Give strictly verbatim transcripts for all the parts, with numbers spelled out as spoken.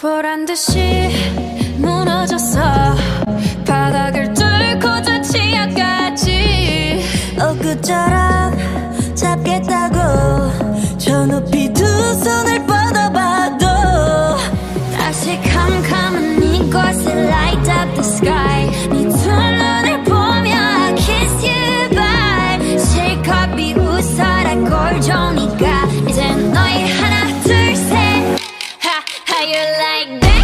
보란 듯이 무너졌어. 바닥을 뚫고 저 지하까지 엊그처럼 잡겠다고 저 높이 두 손을 뻗어봐도 다시 캄캄한 이곳을 light up the sky. 네 두 눈을 보며 I kiss you bye. 실컷 비웃어라 꼴종이가 이젠 너희 하나 둘 셋. How you like that?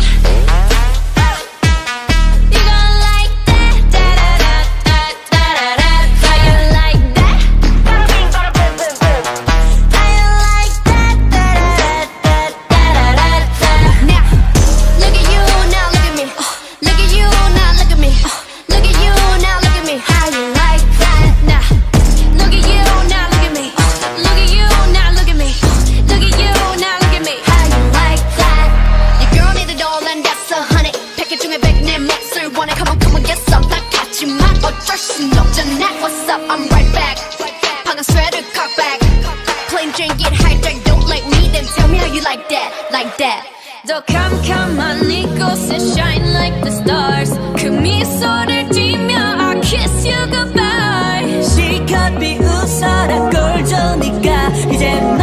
You gon' like that? Da da da da da da da. How you like that? How you like that? Da da da da da da da. Now look at you, now look at me. Look at you, now look at me. Look at you, now look at me. How you like that? Now look at you, now look at me. Look at you, now look at me. Look at you, now look at me. What's up? I'm right back. 방금 sweater cock back. Plain drink get hijacked. Don't like me, then tell me how you like that, like that. 더 캄캄한 이곳에 shine like the stars. 그 미소를 띠며 I kiss you goodbye. 실컷 비웃어라 꼴 좋으니까 이제.